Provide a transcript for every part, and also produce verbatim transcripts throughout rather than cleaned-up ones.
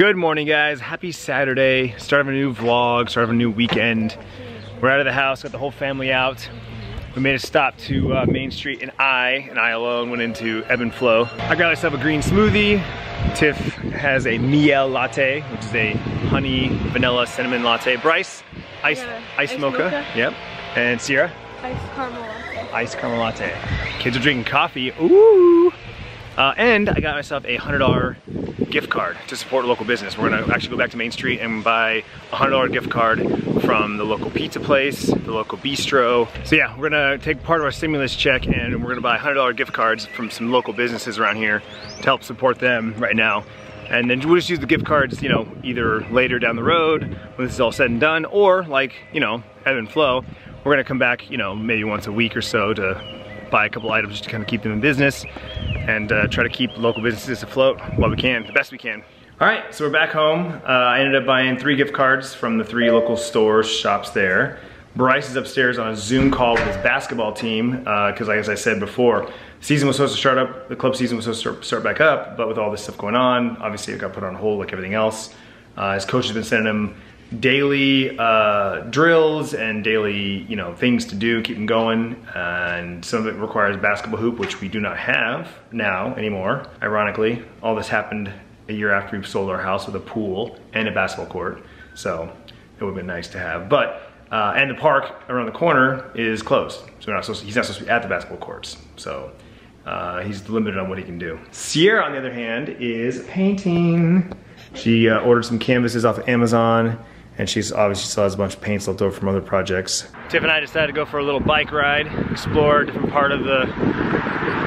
Good morning, guys. Happy Saturday. Start of a new vlog, start of a new weekend. We're out of the house, got the whole family out. We made a stop to uh, Main Street, and I, and I alone, went into Ebb and Flow. I got myself a green smoothie. Tiff has a miel latte, which is a honey, vanilla, cinnamon latte. Bryce, ice, yeah, ice, ice mocha. mocha. Yep. And Sierra? Ice caramel latte. Ice caramel latte. Kids are drinking coffee. Ooh. Uh, and I got myself a one hundred dollar gift card to support a local business. We're gonna actually go back to Main Street and buy a one hundred dollar gift card from the local pizza place, the local bistro. So yeah, we're gonna take part of our stimulus check and we're gonna buy one hundred dollar gift cards from some local businesses around here to help support them right now. And then we'll just use the gift cards, you know, either later down the road when this is all said and done, or like, you know, Ebb and Flow, we're gonna come back, you know, maybe once a week or so to buy a couple items just to kind of keep them in business and uh, try to keep local businesses afloat while we can, the best we can. All right, so we're back home. Uh, I ended up buying three gift cards from the three local stores, shops there. Bryce is upstairs on a Zoom call with his basketball team because, uh, like, as I said before, season was supposed to start up, the club season was supposed to start back up, but with all this stuff going on, obviously it got put on hold like everything else. Uh, his coach has been sending him daily uh, drills and daily, you know, things to do, keep them going. Uh, and some of it requires basketball hoop, which we do not have now anymore. Ironically, all this happened a year after we sold our house with a pool and a basketball court. So it would have been nice to have. But uh, and the park around the corner is closed, so we're not supposed to, he's not supposed to be at the basketball courts. So uh, he's limited on what he can do. Sierra, on the other hand, is painting. She uh, ordered some canvases off of Amazon, and she's obviously still has a bunch of paints left over from other projects. Tiff and I decided to go for a little bike ride, explore a different part of the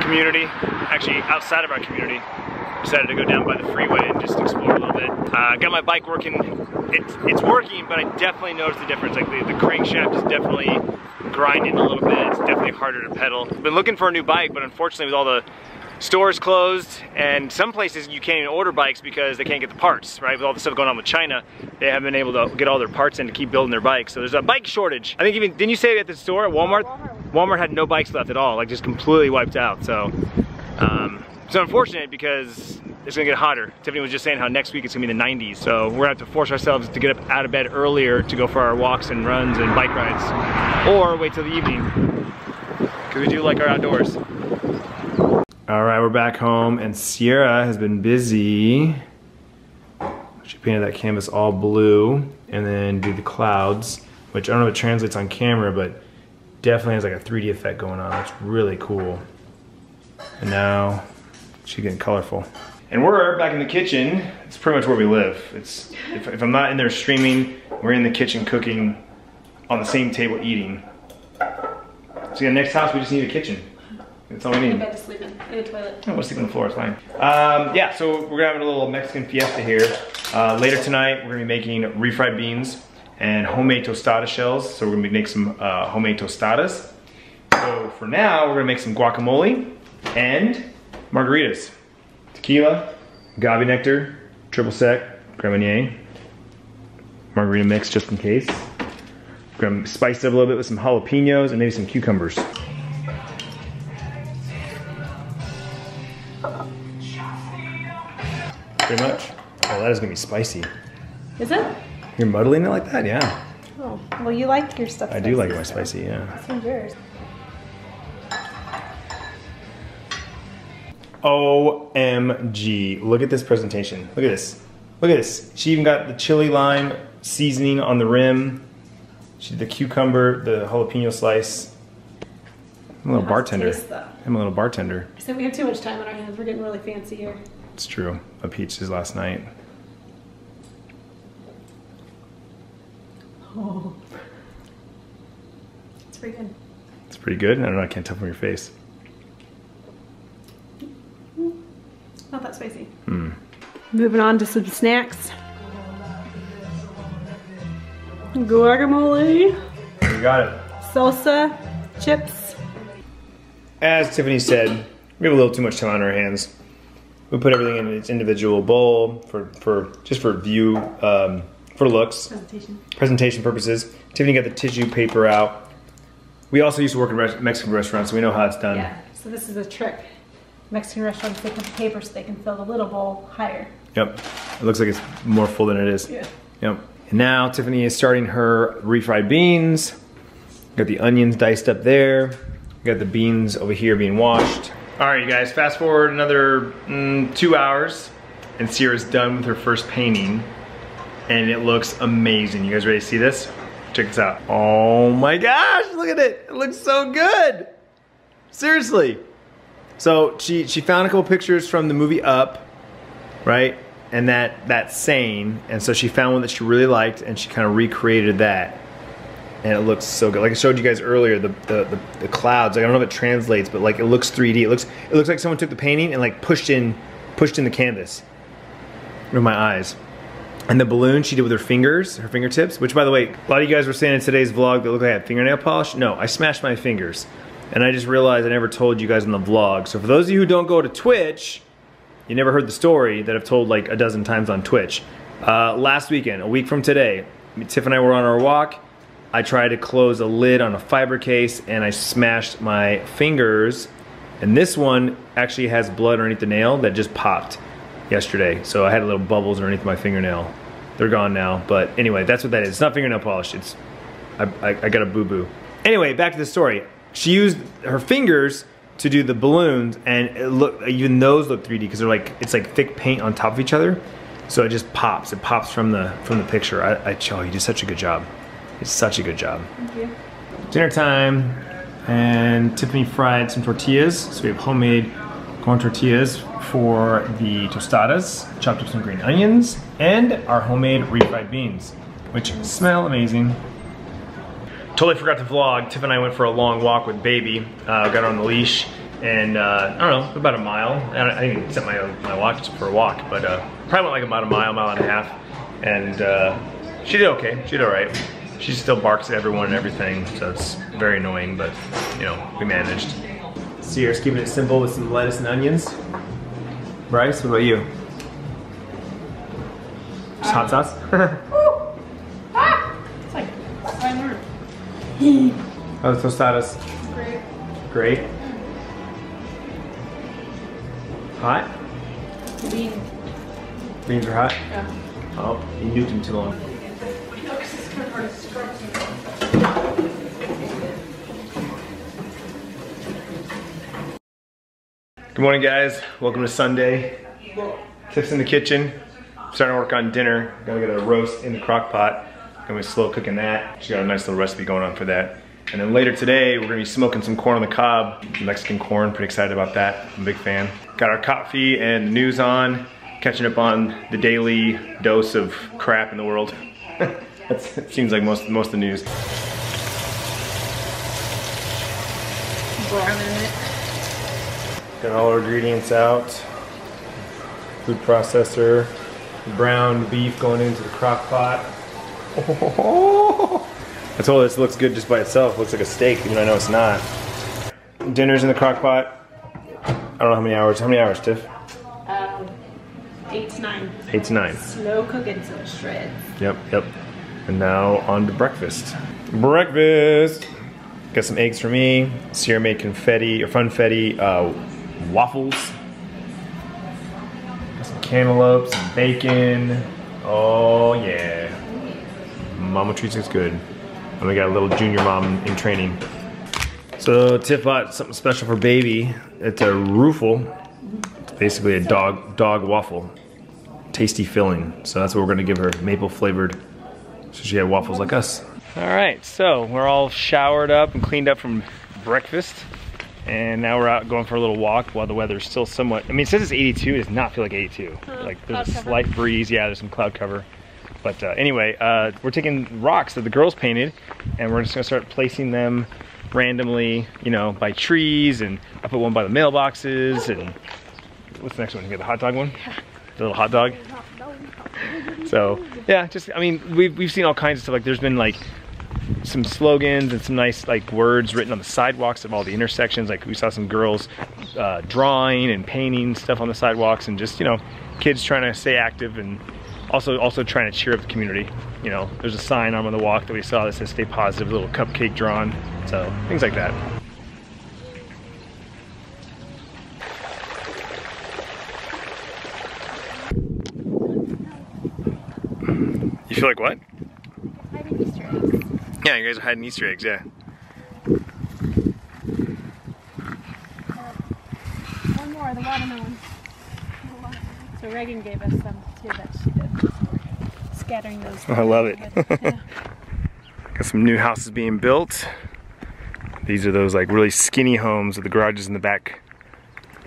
community, actually outside of our community. Decided to go down by the freeway and just explore a little bit. I uh, got my bike working. It's, it's working, but I definitely noticed the difference. Like the, the crankshaft is definitely grinding a little bit. It's definitely harder to pedal. Been looking for a new bike, but unfortunately with all the stores closed, and some places you can't even order bikes because they can't get the parts, right? With all the stuff going on with China, they haven't been able to get all their parts in to keep building their bikes. So there's a bike shortage. I think even, didn't you say at the store, at Walmart? Walmart had no bikes left at all, like just completely wiped out. So um, it's unfortunate because it's gonna get hotter. Tiffany was just saying how next week it's gonna be in the nineties. So we're gonna have to force ourselves to get up out of bed earlier to go for our walks and runs and bike rides. Or wait till the evening, because we do like our outdoors. All right, we're back home, and Sierra has been busy. She painted that canvas all blue and then did the clouds, which I don't know if it translates on camera, but definitely has like a three D effect going on. It's really cool. And now she's getting colorful. And we're back in the kitchen. It's pretty much where we live. It's if, if I'm not in there streaming, we're in the kitchen cooking, on the same table eating. So yeah, next house we just need a kitchen. That's all we need. I'm about to sleep in, in the toilet. Oh, we'll sleep on the floor, it's fine. Um, yeah, so we're gonna have a little Mexican fiesta here. Uh, later tonight, we're gonna be making refried beans and homemade tostada shells. So we're gonna make some uh, homemade tostadas. So for now, we're gonna make some guacamole and margaritas. Tequila, agave nectar, triple sec, crème meunier, margarita mix just in case. We're gonna spice it up a little bit with some jalapenos and maybe some cucumbers. Pretty much. Oh, that is gonna be spicy. Is it? You're muddling it like that, yeah. Oh, well, you like your stuff. I do like my spicy, yeah. That's yours. O M G! Look at this presentation. Look at this. Look at this. She even got the chili lime seasoning on the rim. She did the cucumber, the jalapeno slice. I'm a little bartender. I'm a little bartender. I said we have too much time on our hands. We're getting really fancy here. It's true. I peached his last night. Oh, it's pretty good. It's pretty good. I don't know. I can't tell from your face. Not that spicy. Hmm. Moving on to some snacks. Guacamole. You got it. Salsa, chips. As Tiffany said, we have a little too much time on our hands. We put everything in its individual bowl for, for just for view, um, for looks, presentation. presentation purposes. Tiffany got the tissue paper out. We also used to work in res Mexican restaurants, so we know how it's done. Yeah, so this is a trick. Mexican restaurants, they put the paper so they can fill the little bowl higher. Yep, It looks like it's more full than it is. Yeah. Yep. And now Tiffany is starting her refried beans. Got the onions diced up there. Got the beans over here being washed. All right, you guys, fast forward another mm, two hours and Sierra's done with her first painting and it looks amazing. You guys ready to see this? Check this out. Oh my gosh, look at it. It looks so good. Seriously. So she, she found a couple pictures from the movie Up, right? And that, that saying. And so she found one that she really liked and she kind of recreated that. And it looks so good. Like I showed you guys earlier, the, the, the, the clouds, like I don't know if it translates, but like it looks three D. It looks, it looks like someone took the painting and like pushed in, pushed in the canvas with my eyes. And the balloon she did with her fingers, her fingertips, which by the way, a lot of you guys were saying in today's vlog that looked like I had fingernail polish. No, I smashed my fingers. And I just realized I never told you guys in the vlog. So for those of you who don't go to Twitch, you never heard the story that I've told like a dozen times on Twitch. Uh, last weekend, a week from today, Tiff and I were on our walk. I tried to close a lid on a fiber case and I smashed my fingers. And this one actually has blood underneath the nail that just popped yesterday. So I had little bubbles underneath my fingernail. They're gone now, but anyway, that's what that is. It's not fingernail polish, it's, I, I, I got a boo-boo. Anyway, back to the story. She used her fingers to do the balloons and it look, even those look three D because they're like, it's like thick paint on top of each other. So it just pops, it pops from the, from the picture. I, I, oh, you did such a good job. It's such a good job. Thank you. Dinner time, and Tiffany fried some tortillas. So we have homemade corn tortillas for the tostadas, chopped up some green onions, and our homemade refried beans, which smell amazing. Totally forgot to vlog. Tiff and I went for a long walk with baby. Uh, got her on the leash, and uh, I don't know, about a mile. I didn't set my my watch for a walk, but uh, probably went like about a mile, mile and a half, and uh, she did okay. She did all right. She still barks at everyone and everything, so it's very annoying, but, you know, we managed. Sierra's keeping it simple with some lettuce and onions. Bryce, what about you? Just hot sauce? Ah! It's like, that's what I learned. How the tostadas? Great. Great? Hot? Beans. Beans are hot? Yeah. Oh, you nuked them too long. Good morning, guys. Welcome to Sunday. Tiff's in the kitchen. I'm starting to work on dinner. Gonna get a roast in the crock pot. Gonna be slow cooking that. She's got a nice little recipe going on for that. And then later today, we're gonna be smoking some corn on the cob. Mexican corn, pretty excited about that. I'm a big fan. Got our coffee and news on. Catching up on the daily dose of crap in the world. That seems like most, most of the news. Broiling it. Got all our ingredients out. Food processor. Brown beef going into the crock pot. Oh, I told you this looks good just by itself. Looks like a steak, even though I know it's not. Dinner's in the crock pot. I don't know how many hours. How many hours, Tiff? Um, eight to nine. Eight to nine. Slow cooking so it shreds. Yep, yep. And now on to breakfast. Breakfast! Got some eggs for me. Sierra made confetti, or funfetti, uh, waffles. Got some cantaloupes, some bacon. Oh yeah. Mama treats us good. And we got a little junior mom in training. So Tiff bought something special for baby. It's a ruffle. It's basically a dog dog waffle. Tasty filling. So that's what we're gonna give her, maple flavored. So she had waffles like us. All right, so we're all showered up and cleaned up from breakfast. And now we're out going for a little walk while the weather's still somewhat, I mean, it says it's eighty-two, it does not feel like eighty-two. Uh, like there's a slight breeze, yeah, there's some cloud cover. But uh, anyway, uh, we're taking rocks that the girls painted and we're just gonna start placing them randomly, you know, by trees, and I put one by the mailboxes, and what's the next one? You got the hot dog one? The little hot dog? So, yeah, just, I mean, we've, we've seen all kinds of stuff. Like, there's been, like, some slogans and some nice, like, words written on the sidewalks of all the intersections. Like, we saw some girls uh, drawing and painting stuff on the sidewalks and just, you know, kids trying to stay active and also also trying to cheer up the community. You know, there's a sign on the walk that we saw that says, "Stay positive," a little cupcake drawn. So, things like that. You feel like what? Hiding Easter eggs. Yeah, you guys are hiding Easter eggs, yeah. Uh, one more, the watermelon. So Reagan gave us some too that she did. So we're scattering those. Oh, I love it. Yeah. Got some new houses being built. These are those like really skinny homes with the garages in the back.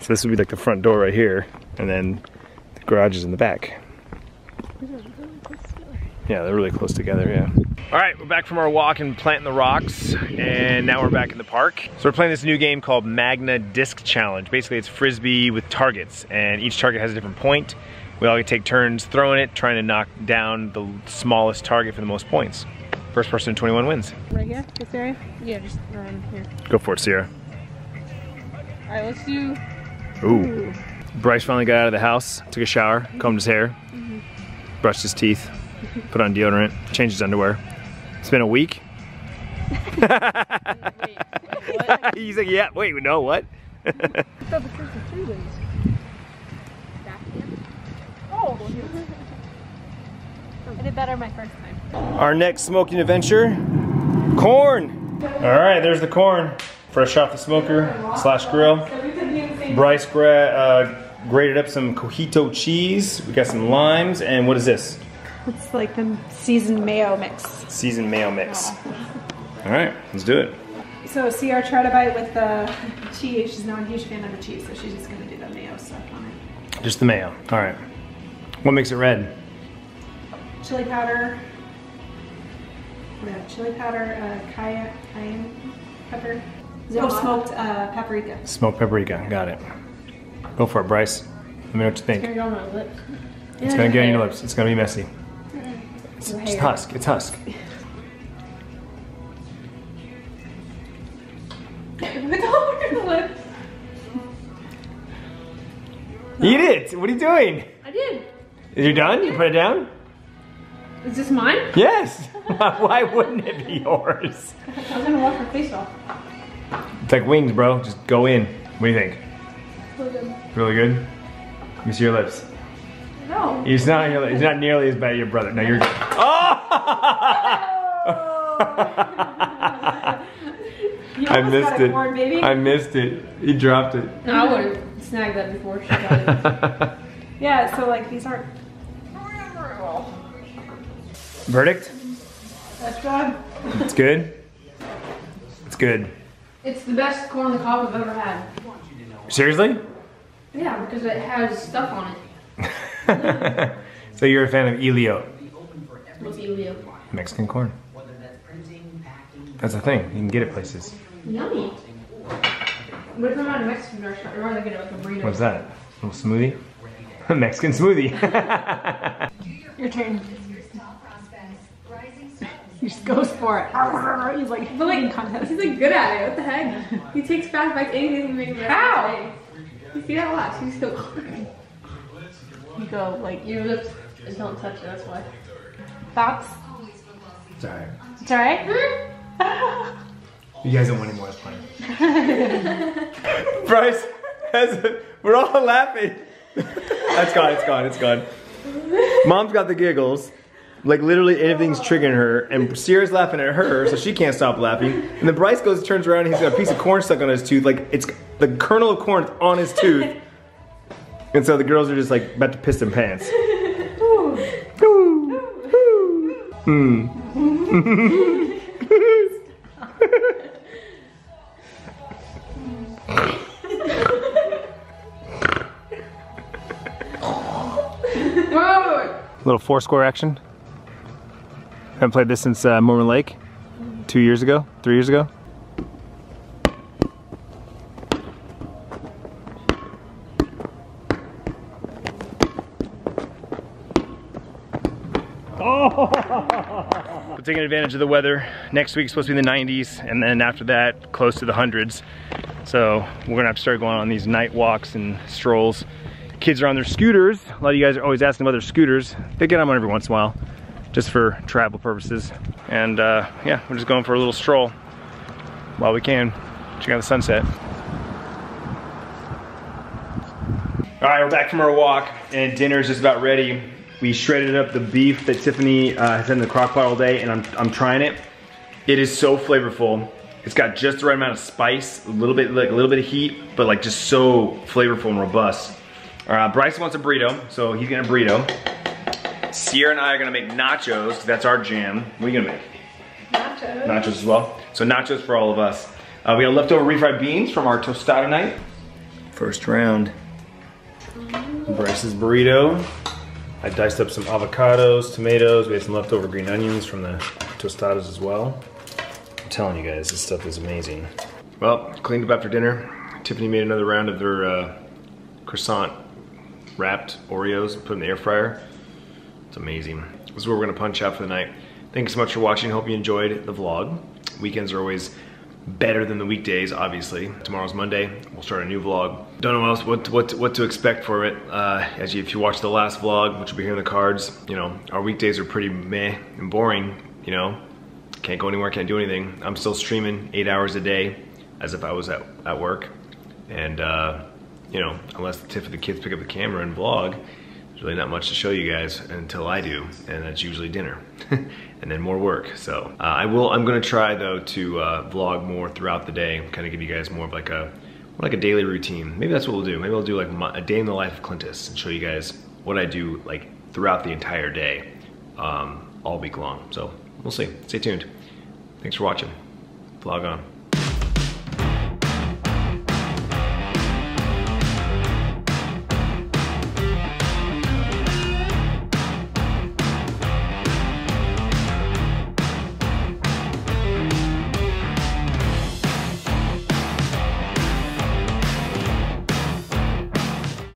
So this would be like the front door right here, and then the garage is in the back. Yeah, they're really close together, yeah. All right, we're back from our walk and planting the rocks, and now we're back in the park. So we're playing this new game called Magna Disc Challenge. Basically, it's Frisbee with targets, and each target has a different point. We all take turns throwing it, trying to knock down the smallest target for the most points. First person to twenty-one wins. Right here, this area? Yeah, just throw in here. Go for it, Sierra. All right, let's do... Ooh. Ooh. Bryce finally got out of the house, took a shower, combed his hair, mm-hmm. brushed his teeth, put on deodorant, changed his underwear. It's been a week. Wait, what? He's like, yeah, wait, no, what? I thought the first was three days. Back again? Oh! I did better my first time. Our next smoking adventure, corn! Alright, there's the corn. Fresh off the smoker slash grill. Bryce gra uh, grated up some cojito cheese. We got some limes, and what is this? It's like the seasoned mayo mix. Seasoned mayo mix. Oh. All right, let's do it. So C R tried to bite with the cheese. She's not a huge fan of the cheese, so she's just gonna do the mayo stuff on it. Just the mayo, all right. What makes it red? Chili powder, yeah, chili powder, uh, cayenne, cayenne pepper. Oh, smoked uh, paprika. Smoked paprika, got it. Go for it, Bryce. Let me know what you think. It's gonna go on my lips. It's gonna get on your lips, it's gonna be messy. It's just husk, it's husk. Eat it! What are you doing? I did. You're done? You put it down? Is this mine? Yes! Why wouldn't it be yours? I was gonna walk her face off. It's like wings, bro. Just go in. What do you think? Really good. Really good? Let me see your lips. No. He's not, he's not nearly as bad as your brother. No, you're good. Oh! You I missed it. Corn, baby. I missed it. He dropped it. No, I would have snagged that before she got it. Yeah, so like these aren't well. Verdict? That's good. It's good? It's good. It's the best corn on the cob I've ever had. Seriously? Yeah, because it has stuff on it. So you're a fan of Elote? What's Elote? Mexican corn. That's a thing. You can get it places. Yummy. What if I'm at a Mexican restaurant? Or rather get it like a burrito. What's that? A little smoothie? A Mexican smoothie. Your turn. He just goes for it. He's like, but like contest. He's like good at it. What the heck? He takes fast bites. Anything he makes. How? You see that a lot. She's still. You go like your lips just don't touch it, that's why. Thoughts? It's alright. It's alright? You guys don't want any more, it's fine. Bryce has a, we're all laughing. That's gone, it's gone, it's gone. Mom's got the giggles. Like literally anything's triggering her, and Sierra's laughing at her, so she can't stop laughing. And then Bryce goes turns around and he's got a piece of corn stuck on his tooth, like it's the kernel of corn on his tooth. And so the girls are just like about to piss their pants. Mm. Little four square action. Haven't played this since uh, Mormon Lake, two years ago, three years ago. We're taking advantage of the weather. Next week's supposed to be in the nineties, and then after that, close to the hundreds. So we're gonna have to start going on these night walks and strolls. Kids are on their scooters. A lot of you guys are always asking about their scooters. They get on one every once in a while, just for travel purposes. And uh, yeah, we're just going for a little stroll while we can. Check out the sunset. All right, we're back from our walk, and dinner's just about ready. We shredded up the beef that Tiffany uh, has had in the crock pot all day, and I'm, I'm trying it. It is so flavorful. It's got just the right amount of spice, a little bit, like a little bit of heat, but like just so flavorful and robust. Uh, Bryce wants a burrito, so he's getting a burrito. Sierra and I are gonna make nachos. That's our jam. What are you gonna make? Nachos. Nachos as well. So nachos for all of us. Uh, we got leftover refried beans from our tostada night. First round. Bryce's burrito. I diced up some avocados, tomatoes. We had some leftover green onions from the tostadas as well. I'm telling you guys, this stuff is amazing. Well, cleaned up after dinner. Tiffany made another round of their uh, croissant wrapped Oreos and put in the air fryer. It's amazing. This is where we're gonna punch out for the night. Thanks so much for watching. Hope you enjoyed the vlog. Weekends are always better than the weekdays, obviously. Tomorrow's Monday, we'll start a new vlog. Don't know else what, what, what to expect for it. Uh, as you, if you watch the last vlog, which will be here in the cards, you know, our weekdays are pretty meh and boring, you know. Can't go anywhere, can't do anything. I'm still streaming eight hours a day as if I was at, at work. And, uh, you know, unless the tip of the kids pick up the camera and vlog, there's really not much to show you guys until I do, and that's usually dinner. And then more work. So uh, I will. I'm gonna try though to uh, vlog more throughout the day, kind of give you guys more of like a more like a daily routine. Maybe that's what we'll do. Maybe I'll do like my, a day in the life of Clintus and show you guys what I do like throughout the entire day, um, all week long. So we'll see. Stay tuned. Thanks for watching. Vlog on.